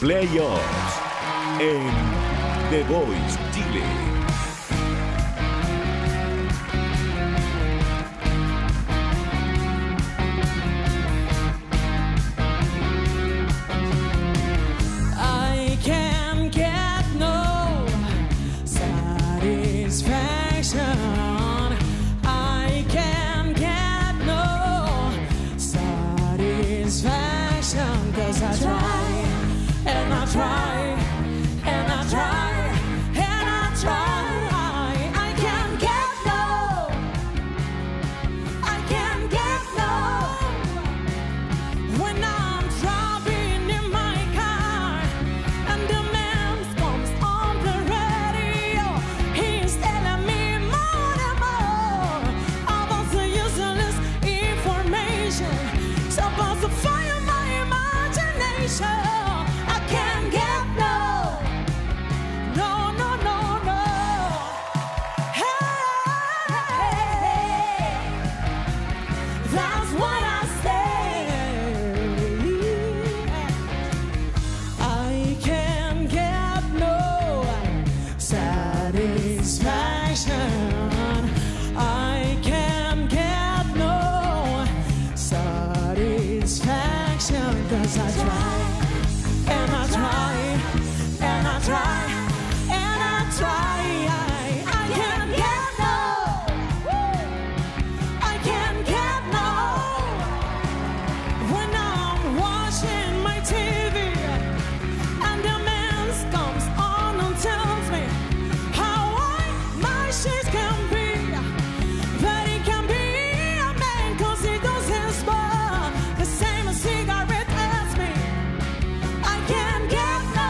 playoffs en The Voice Chile. I can't get no satisfaction, 'cause I try and I try and I try and I try. I can't get no, I can't get no. When I'm driving in my car and the man comes on the radio, he's telling me supposed to fire my imagination. I can't get no, no, no, no, no. Hey, that's what I say. I can't get no satisfaction. I can't get no satisfaction, 'cause I try and I try and I try and I try. I can't get no, I can't get no. When I'm watching my TV and the man comes on and tells me how white my shoes can be, that he can be a man 'cause he doesn't smoke the same cigarette as me. I can't get no,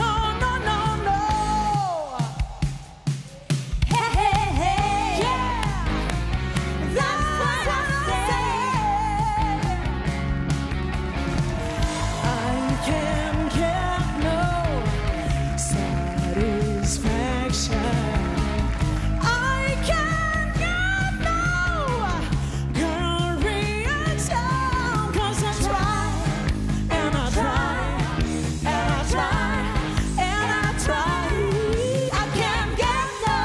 no, no, no, no. Hey, hey, hey, yeah, that's what I say. I can't get no satisfaction. I can't get no good reaction, 'cause I try and I try and I try and I try. I can't get no,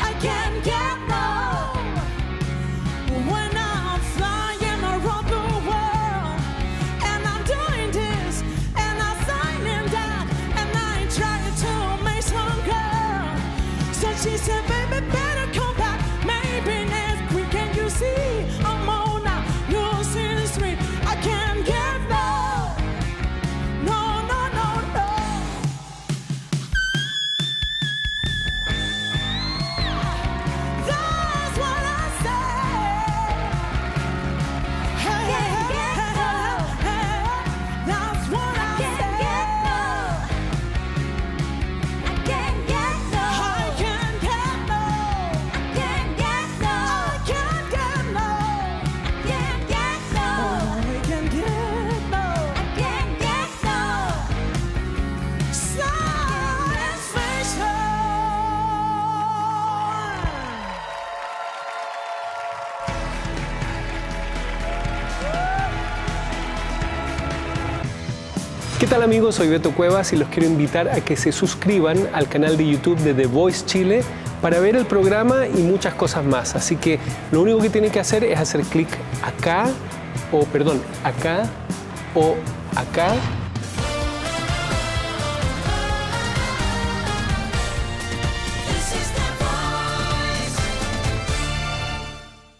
I can't get no. When I'm flying around the world and I'm doing this and I'm signing that and I try to make some girl, so she said, baby, better come back. Maybe next weekend you see I'm on now, you'll see the street. I can't get no, no, no, no, no. That's what I say. Hey, hey, hey, hey, hey. That's what I say. I can't get no, I can't get no, I can't get no, I can't get no, I can't get no, I can't get no. I can't get no satisfaction. ¿Qué tal, amigos? Soy Beto Cuevas y los quiero invitar a que se suscriban al canal de YouTube de The Voice Chile para ver el programa y muchas cosas más. Así que lo único que tienen que hacer es hacer clic acá, o acá